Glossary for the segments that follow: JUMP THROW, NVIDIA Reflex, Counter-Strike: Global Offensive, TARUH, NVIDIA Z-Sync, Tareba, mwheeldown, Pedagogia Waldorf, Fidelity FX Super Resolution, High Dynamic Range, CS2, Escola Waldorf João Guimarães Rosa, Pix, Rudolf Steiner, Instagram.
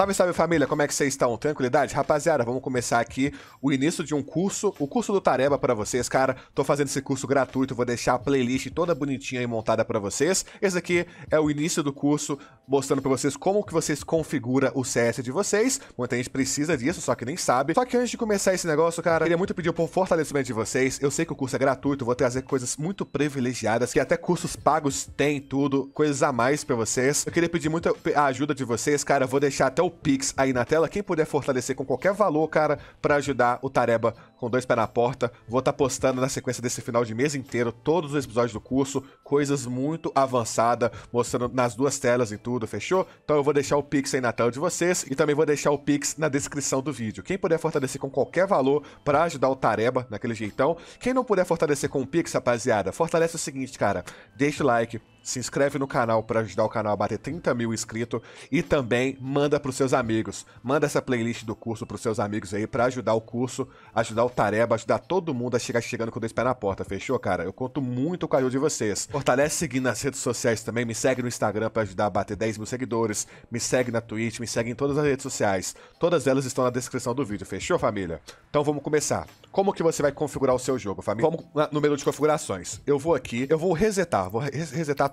Salve, salve família, como é que vocês estão? Tranquilidade? Rapaziada, vamos começar aqui o início de um curso, o curso do Tareba pra vocês, cara. Tô fazendo esse curso gratuito, vou deixar a playlist toda bonitinha e montada pra vocês. Esse aqui é o início do curso, mostrando pra vocês como que vocês configuram o CS de vocês. Muita gente precisa disso, só que nem sabe. Só que antes de começar esse negócio, cara, eu queria muito pedir o fortalecimento de vocês. Eu sei que o curso é gratuito, vou trazer coisas muito privilegiadas, que até cursos pagos tem tudo, coisas a mais pra vocês. Eu queria pedir muito a ajuda de vocês, cara, eu vou deixar até o Pix aí na tela, quem puder fortalecer com qualquer valor, cara, pra ajudar o Tareba com dois pés na porta. Vou estar postando na sequência desse final de mês inteiro todos os episódios do curso, coisas muito avançadas, mostrando nas duas telas e tudo, fechou? Então eu vou deixar o Pix aí na tela de vocês e também vou deixar o Pix na descrição do vídeo. Quem puder fortalecer com qualquer valor pra ajudar o Tareba naquele jeitão. Quem não puder fortalecer com o Pix, rapaziada, fortalece o seguinte, cara, deixa o like, se inscreve no canal para ajudar o canal a bater 30 mil inscritos e também manda para os seus amigos. Manda essa playlist do curso para os seus amigos aí para ajudar o curso, ajudar o Tareba, ajudar todo mundo a chegar chegando com dois pés na porta, fechou, cara? Eu conto muito com a ajuda de vocês. Fortalece seguindo nas redes sociais também, me segue no Instagram para ajudar a bater 10 mil seguidores, me segue na Twitch, me segue em todas as redes sociais. Todas elas estão na descrição do vídeo, fechou, família? Então vamos começar. Como que você vai configurar o seu jogo, família? Vamos no menu de configurações. Eu vou aqui, eu vou resetar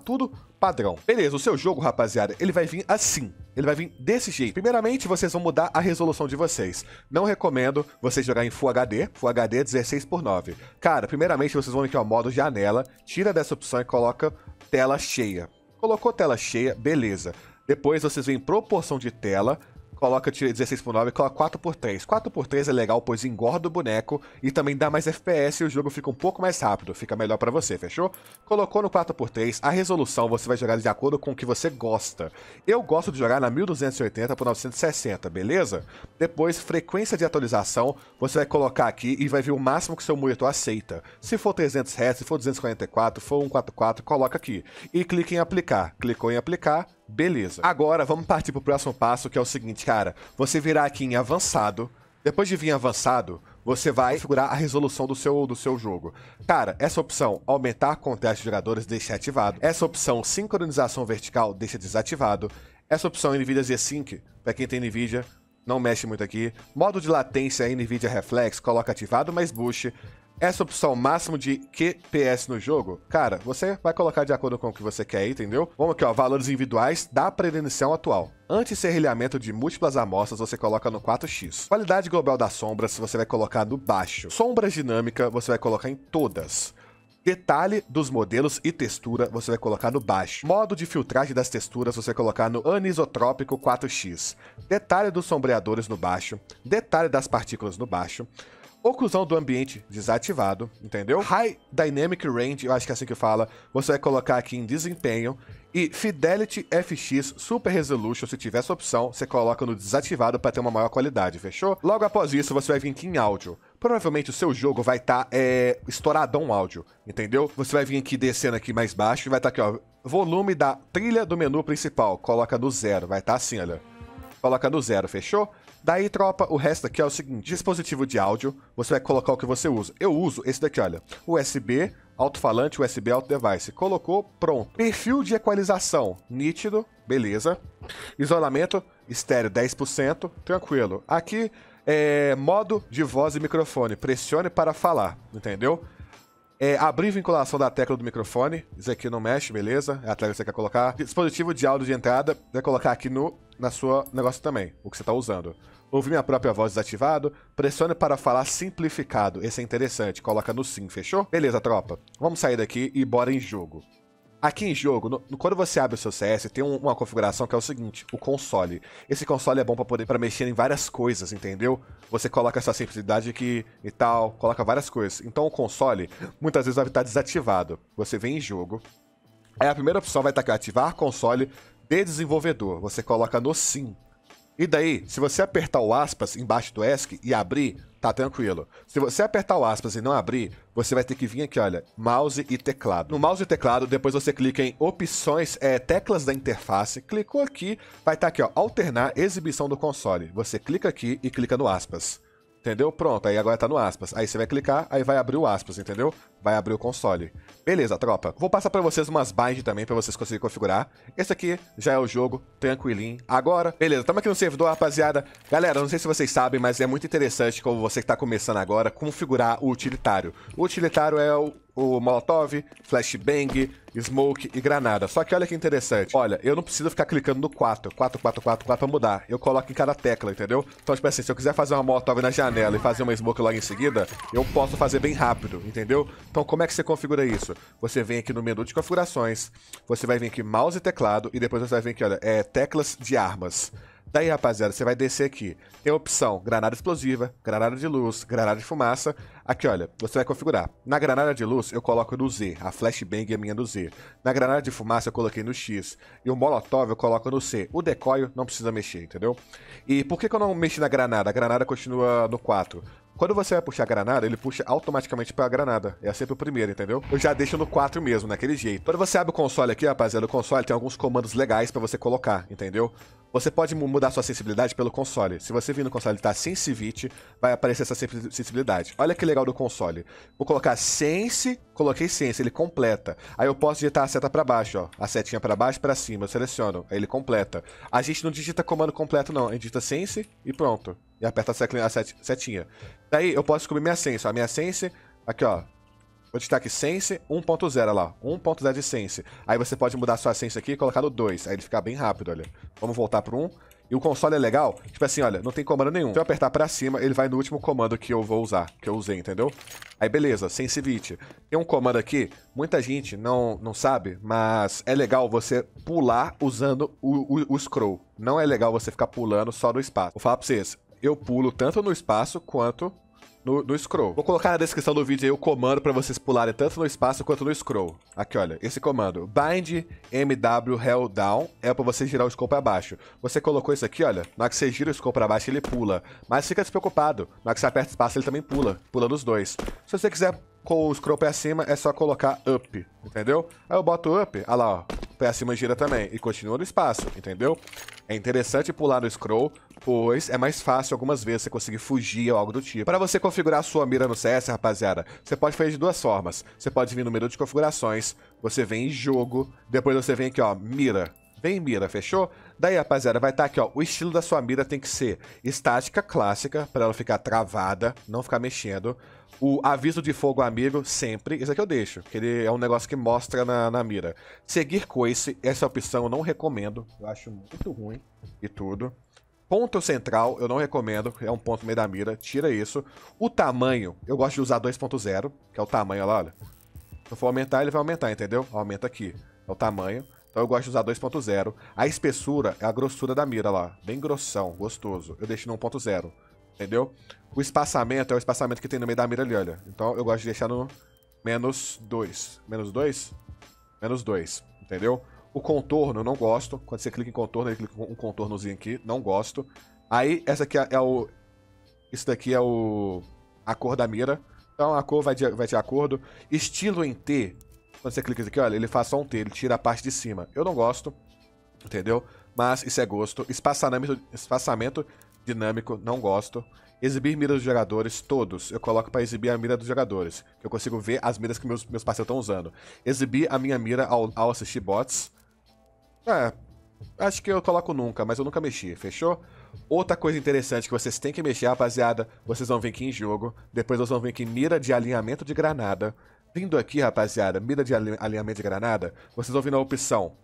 tudo padrão. Beleza, o seu jogo, rapaziada, ele vai vir assim. Ele vai vir desse jeito. Primeiramente, vocês vão mudar a resolução de vocês. Não recomendo vocês jogarem em Full HD. Full HD 16:9. Cara, primeiramente, vocês vão aqui, ó, modo janela. Tira dessa opção e coloca tela cheia. Colocou tela cheia, beleza. Depois, vocês vêm em proporção de tela. Coloca 16:9 e coloca 4:3. 4:3 é legal, pois engorda o boneco e também dá mais FPS e o jogo fica um pouco mais rápido. Fica melhor pra você, fechou? Colocou no 4:3, a resolução você vai jogar de acordo com o que você gosta. Eu gosto de jogar na 1280x960, beleza? Depois, frequência de atualização, você vai colocar aqui e vai ver o máximo que seu monitor aceita. Se for 300 Hz, se for 244, se for 144, coloca aqui. E clique em aplicar. Clicou em aplicar. Beleza. Agora, vamos partir pro próximo passo, que é o seguinte, cara. Você virá aqui em avançado. Depois de vir em avançado, você vai configurar a resolução do seu jogo. Cara, essa opção, aumentar contraste de jogadores, deixa ativado. Essa opção, sincronização vertical, deixa desativado. Essa opção, NVIDIA Z-Sync, pra quem tem NVIDIA, não mexe muito aqui. Modo de latência, NVIDIA Reflex, coloca ativado, mais boost. Essa opção máximo de QPS no jogo, cara, você vai colocar de acordo com o que você quer, entendeu? Vamos aqui, ó, valores individuais da predenunciação atual. Anti-serrilhamento de múltiplas amostras, você coloca no 4x. Qualidade global das sombras, você vai colocar no baixo. Sombras dinâmica, você vai colocar em todas. Detalhe dos modelos e textura, você vai colocar no baixo. Modo de filtragem das texturas, você vai colocar no anisotrópico 4x. Detalhe dos sombreadores no baixo. Detalhe das partículas no baixo. Oclusão do ambiente desativado, entendeu? High Dynamic Range, eu acho que é assim que fala. Você vai colocar aqui em desempenho. E Fidelity FX Super Resolution, se tiver essa opção, você coloca no desativado para ter uma maior qualidade, fechou? Logo após isso, você vai vir aqui em áudio. Provavelmente o seu jogo vai estar estouradão áudio, entendeu? Você vai vir aqui descendo aqui mais baixo e vai estar aqui, ó. Volume da trilha do menu principal, coloca no 0, vai estar assim, olha. Coloca no 0, fechou? Daí, tropa, o resto aqui é o seguinte. Dispositivo de áudio, você vai colocar o que você usa. Eu uso esse daqui, olha. USB, alto-falante, USB, auto-device. Colocou, pronto. Perfil de equalização, nítido, beleza. Isolamento, estéreo 10%, tranquilo. Aqui, modo de voz e microfone. Pressione para falar, entendeu? Abrir vinculação da tecla do microfone. Isso aqui não mexe, beleza. É a tecla que você quer colocar. Dispositivo de áudio de entrada, vai colocar aqui na sua negócio também, o que você está usando. Ouvir minha própria voz desativado. Pressione para falar simplificado. Esse é interessante. Coloca no sim, fechou? Beleza, tropa. Vamos sair daqui e bora em jogo. Aqui em jogo, quando você abre o seu CS, tem uma configuração que é o seguinte, o console. Esse console é bom pra mexer em várias coisas, entendeu? Você coloca essa simplicidade aqui e tal, coloca várias coisas. Então o console, muitas vezes vai estar desativado. Você vem em jogo. Aí a primeira opção vai estar aqui, ativar console de desenvolvedor. Você coloca no sim. E daí, se você apertar o aspas embaixo do ESC e abrir, tá tranquilo. Se você apertar o aspas e não abrir, você vai ter que vir aqui, olha, mouse e teclado. No mouse e teclado, depois você clica em opções, teclas da interface. Clicou aqui, vai estar aqui, ó, alternar exibição do console. Você clica aqui e clica no aspas. Entendeu? Pronto, aí agora tá no aspas. Aí você vai clicar, aí vai abrir o aspas, entendeu? vai abrir o console. Beleza, tropa. Vou passar pra vocês umas binds também, pra vocês conseguirem configurar. Esse aqui já é o jogo, tranquilinho. Agora, beleza, estamos aqui no servidor, rapaziada. Galera, não sei se vocês sabem, mas é muito interessante, como você que tá começando agora, configurar o utilitário. O utilitário é o molotov, flashbang, smoke e granada. Só que olha que interessante. Olha, eu não preciso ficar clicando no 4 pra mudar. Eu coloco em cada tecla, entendeu? Então, tipo assim, se eu quiser fazer uma molotov na janela e fazer uma smoke logo em seguida, eu posso fazer bem rápido, entendeu? Então, como é que você configura isso? Você vem aqui no menu de configurações, você vai vir aqui mouse e teclado, e depois você vai vir aqui, olha, teclas de armas. Daí, rapaziada, você vai descer aqui. Tem a opção granada explosiva, granada de luz, granada de fumaça. Aqui, olha, você vai configurar. Na granada de luz, eu coloco no Z. A flashbang é minha do Z. Na granada de fumaça, eu coloquei no X. E o molotov, eu coloco no C. O decoio não precisa mexer, entendeu? E por que eu não mexi na granada? A granada continua no 4. Quando você vai puxar a granada, ele puxa automaticamente pra granada. É sempre o primeiro, entendeu? Eu já deixo no 4 mesmo, naquele jeito. Quando você abre o console aqui, rapaziada, o console tem alguns comandos legais pra você colocar, entendeu? Você pode mudar sua sensibilidade pelo console. Se você vir no console e tá Sensitivity, vai aparecer essa sensibilidade. Olha que legal do console. Vou colocar Sense, coloquei Sense, ele completa. Aí eu posso digitar a seta pra baixo, ó. A setinha pra baixo, pra cima, eu seleciono. Aí ele completa. A gente não digita comando completo, não. A gente digita Sense e pronto. E aperta a setinha. Daí eu posso descobrir minha Sense, ó. Minha Sense, aqui, ó. Vou digitar aqui Sense 1.0, olha lá, 1.0 de Sense. Aí você pode mudar a sua Sense aqui e colocar no 2, aí ele fica bem rápido, olha. Vamos voltar pro 1. E o console é legal, tipo assim, olha, não tem comando nenhum. Se eu apertar pra cima, ele vai no último comando que eu vou usar, que eu usei, entendeu? Aí beleza, Sensitivity. Tem um comando aqui, muita gente não sabe, mas é legal você pular usando o scroll. Não é legal você ficar pulando só no espaço. Vou falar pra vocês, eu pulo tanto no espaço quanto... No scroll. Vou colocar na descrição do vídeo aí o comando pra vocês pularem tanto no espaço quanto no scroll. Aqui, olha, esse comando. Bind MW held down é pra você girar o scroll pra baixo. Você colocou isso aqui, olha, na hora que você gira o scroll pra baixo, ele pula. Mas fica despreocupado, na hora que você aperta o espaço, ele também pula. Pula nos dois. Se você quiser com o scroll pra cima, é só colocar up, entendeu? Aí eu boto up, olha lá, ó, pra cima gira também e continua no espaço, entendeu? É interessante pular no scroll, pois é mais fácil algumas vezes você conseguir fugir ou algo do tipo. Para você configurar a sua mira no CS, rapaziada, você pode fazer de duas formas. Você pode vir no menu de configurações, você vem em jogo, depois você vem aqui, ó, mira. Vem mira, fechou? Daí, rapaziada, vai estar aqui, ó, o estilo da sua mira tem que ser estática, clássica, para ela ficar travada, não ficar mexendo. O aviso de fogo amigo, sempre. Isso aqui eu deixo, que ele é um negócio que mostra na mira. Seguir coice, essa opção eu não recomendo. Eu acho muito ruim e tudo. Ponto central, eu não recomendo. É um ponto no meio da mira, tira isso. O tamanho, eu gosto de usar 2.0, que é o tamanho, olha lá, olha. Se eu for aumentar, ele vai aumentar, entendeu? Aumenta aqui, é o tamanho. Então eu gosto de usar 2.0. A espessura é a grossura da mira, olha lá. Bem grossão, gostoso. Eu deixo no 1.0. Entendeu? O espaçamento é o espaçamento que tem no meio da mira ali, olha. Então eu gosto de deixar no menos 2. Menos 2? Menos 2, entendeu? O contorno eu não gosto. Quando você clica em contorno, ele clica um contornozinho aqui. Não gosto. Aí, essa aqui é o... Isso daqui é o... A cor da mira. Então a cor vai de acordo. Estilo em T. Quando você clica aqui, olha, ele faz só um T. Ele tira a parte de cima. Eu não gosto, entendeu? Mas isso é gosto. Espaçamento dinâmico, não gosto. Exibir miras dos jogadores, todos. Eu coloco pra exibir a mira dos jogadores, que eu consigo ver as miras que meus parceiros estão usando. Exibir a minha mira ao assistir bots. É, acho que eu coloco nunca, mas eu nunca mexi, fechou? Outra coisa interessante que vocês têm que mexer, rapaziada, vocês vão vir aqui em jogo, depois vocês vão vir aqui em mira de alinhamento de granada. Vindo aqui, rapaziada, mira de alinhamento de granada, vocês vão vir na opção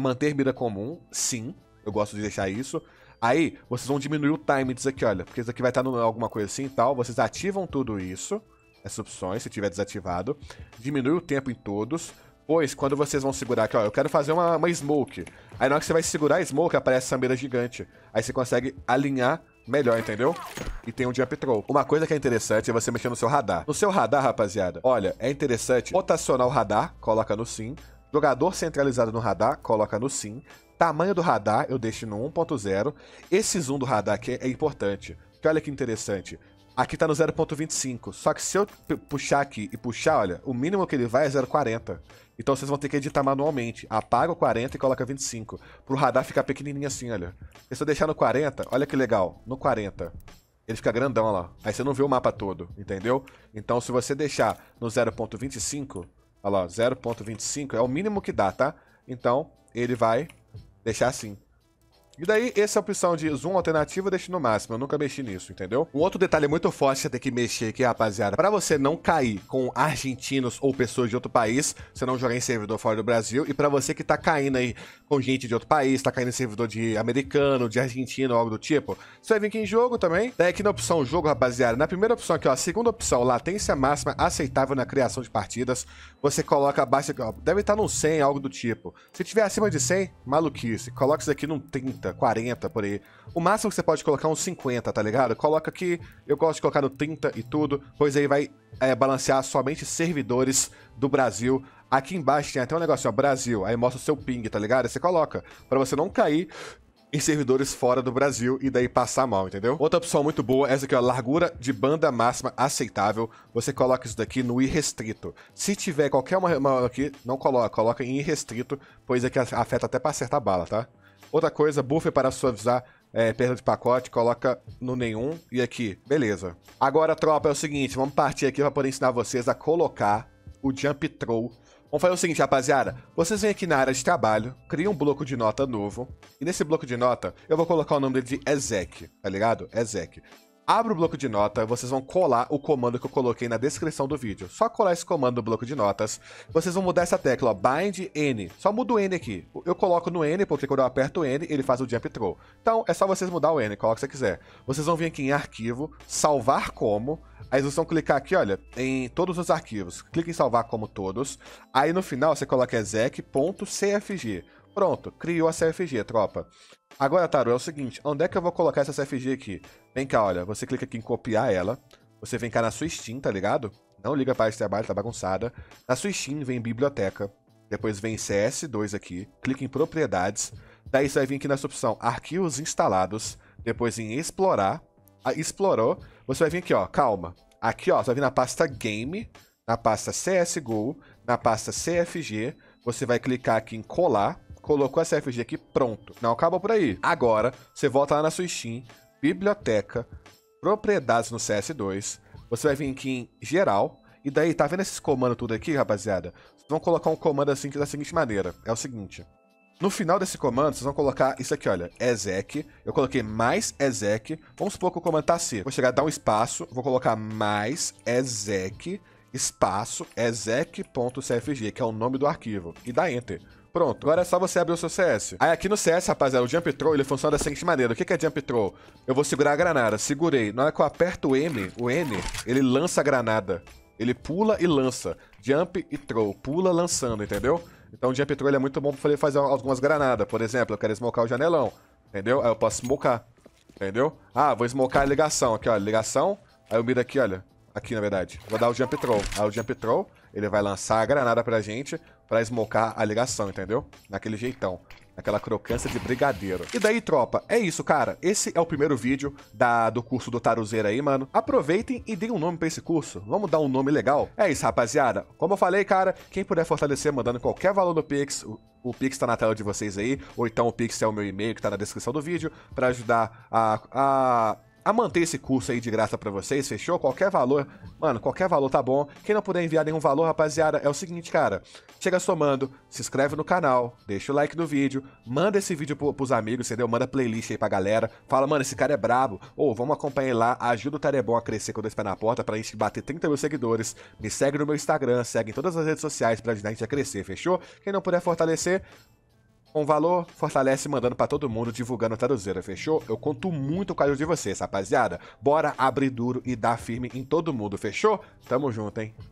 manter mira comum, sim, eu gosto de deixar isso. Aí, vocês vão diminuir o time disso aqui, olha. Porque isso aqui vai estar alguma coisa assim e tal. Vocês ativam tudo isso. Essas opções, se tiver desativado. Diminui o tempo em todos. Pois, quando vocês vão segurar aqui, ó. Eu quero fazer uma smoke. Aí na hora que você vai segurar a smoke, aparece essa mira gigante. Aí você consegue alinhar melhor, entendeu? E tem um jump throw. Uma coisa que é interessante é você mexer no seu radar. No seu radar, rapaziada, olha, é interessante rotacionar o radar. Coloca no sim. Jogador centralizado no radar. Coloca no sim. Tamanho do radar, eu deixo no 1.0. Esse zoom do radar aqui é importante. Porque olha que interessante. Aqui tá no 0.25. Só que se eu puxar aqui e puxar, olha, o mínimo que ele vai é 0.40. Então vocês vão ter que editar manualmente. Apaga o 40 e coloca 25. Pro radar ficar pequenininho assim, olha. Se eu deixar no 40, olha que legal. No 40. ele fica grandão, olha lá. Aí você não vê o mapa todo, entendeu? Então, se você deixar no 0.25, olha lá, 0.25 é o mínimo que dá, tá? Então, ele vai deixar assim. E daí, essa opção de zoom alternativo eu deixo no máximo, eu nunca mexi nisso, entendeu? Um outro detalhe muito forte que você tem que mexer aqui, rapaziada, pra você não cair com argentinos ou pessoas de outro país, você não jogar em servidor fora do Brasil, e pra você que tá caindo aí com gente de outro país, tá caindo em servidor de americano, de argentino, algo do tipo, você vai vir aqui em jogo também. Daí aqui na opção jogo, rapaziada, na primeira opção aqui, ó, a segunda opção, latência máxima aceitável na criação de partidas, você coloca abaixo, ó, deve estar num 100, algo do tipo. Se tiver acima de 100, maluquice, coloca isso aqui num 30. 40, por aí. O máximo que você pode colocar é uns 50, tá ligado? Coloca aqui, eu gosto de colocar no 30 e tudo, pois aí vai balancear somente servidores do Brasil. Aqui embaixo tem até um negócio, ó, Brasil, aí mostra o seu ping, tá ligado? Aí você coloca, pra você não cair em servidores fora do Brasil e daí passar mal, entendeu? Outra opção muito boa é essa aqui, ó, largura de banda máxima aceitável. Você coloca isso daqui no irrestrito. Se tiver qualquer uma aqui, não coloca, coloca em irrestrito, pois aqui afeta até pra acertar bala, tá? Outra coisa, buffer para suavizar perda de pacote, coloca no nenhum e aqui, beleza. Agora, tropa, é o seguinte, vamos partir aqui para poder ensinar vocês a colocar o jump throw. Vamos fazer o seguinte, rapaziada, vocês vêm aqui na área de trabalho, criam um bloco de nota novo, e nesse bloco de nota, eu vou colocar o nome dele de exec, tá ligado? Exec. Abra o bloco de nota, vocês vão colar o comando que eu coloquei na descrição do vídeo. Só colar esse comando do bloco de notas. Vocês vão mudar essa tecla, ó, bind N. Só muda o N aqui. Eu coloco no N, porque quando eu aperto o N, ele faz o jump throw. Então, é só vocês mudar o N, coloca o que você quiser. Vocês vão vir aqui em arquivo, salvar como. Aí vocês vão clicar aqui, olha, em todos os arquivos. Clica em salvar como todos. Aí no final, você coloca exec.cfg. Pronto, criou a CFG, tropa. Agora, Taru, é o seguinte, onde é que eu vou colocar essa CFG aqui? Vem cá, olha, você clica aqui em copiar ela, você vem cá na sua Steam, tá ligado? Não liga para esse trabalho, tá bagunçada. Na sua Steam vem biblioteca, depois vem CS2 aqui, clica em propriedades, daí você vai vir aqui nessa opção arquivos instalados, depois em explorar, explorou, você vai vir aqui, ó, calma. Aqui, ó, você vai vir na pasta game, na pasta CSGO, na pasta CFG, você vai clicar aqui em colar, colocou a CFG aqui, pronto. Não, acaba por aí. Agora, você volta lá na sua Steam, biblioteca, propriedades no CS2, você vai vir aqui em geral, e daí, tá vendo esses comandos tudo aqui, rapaziada? Vocês vão colocar um comando assim, que é da seguinte maneira, é o seguinte. No final desse comando, vocês vão colocar isso aqui, olha, exec, eu coloquei mais exec, vamos supor que o comando tá C. Vou chegar a dar um espaço, vou colocar mais exec, espaço, exec.cfg, que é o nome do arquivo, e dá enter. Pronto, agora é só você abrir o seu CS. Aí aqui no CS, rapaziada, o jump throw, ele funciona da seguinte maneira. O que é jump throw? Eu vou segurar a granada, segurei. Na hora que eu aperto o N, ele lança a granada. Ele pula e lança. Jump e throw, pula lançando, entendeu? Então o jump throw ele é muito bom pra fazer algumas granadas. Por exemplo, eu quero smocar o janelão, entendeu? Aí eu posso smocar, entendeu? Ah, vou smocar a ligação, aqui ó, ligação. Aí eu miro aqui, olha, aqui na verdade. Vou dar o jump throw, aí o jump throw, ele vai lançar a granada pra gente, pra esmocar a ligação, entendeu? Naquele jeitão, naquela crocância de brigadeiro. E daí, tropa, é isso, cara. Esse é o primeiro vídeo do curso do Taruzeiro aí, mano. Aproveitem e deem um nome pra esse curso. Vamos dar um nome legal? É isso, rapaziada. Como eu falei, cara, quem puder fortalecer mandando qualquer valor no Pix, o Pix tá na tela de vocês aí, ou então o Pix é o meu e-mail que tá na descrição do vídeo, pra ajudar a manter esse curso aí de graça pra vocês, fechou? Qualquer valor, mano, qualquer valor tá bom. Quem não puder enviar nenhum valor, rapaziada, é o seguinte, cara. Chega somando, se inscreve no canal, deixa o like no vídeo, manda esse vídeo pros amigos, entendeu? Manda playlist aí pra galera. Fala, mano, esse cara é brabo. Ou, vamos acompanhar lá, ajuda o Tarebon a crescer com dois pés na porta pra gente bater 30 mil seguidores. Me segue no meu Instagram, segue em todas as redes sociais pra ajudar a gente a crescer, fechou? Quem não puder fortalecer... com valor, fortalece mandando pra todo mundo, divulgando a Taruzeira, fechou? Eu conto muito com a ajuda de vocês, rapaziada. Bora abrir duro e dar firme em todo mundo, fechou? Tamo junto, hein?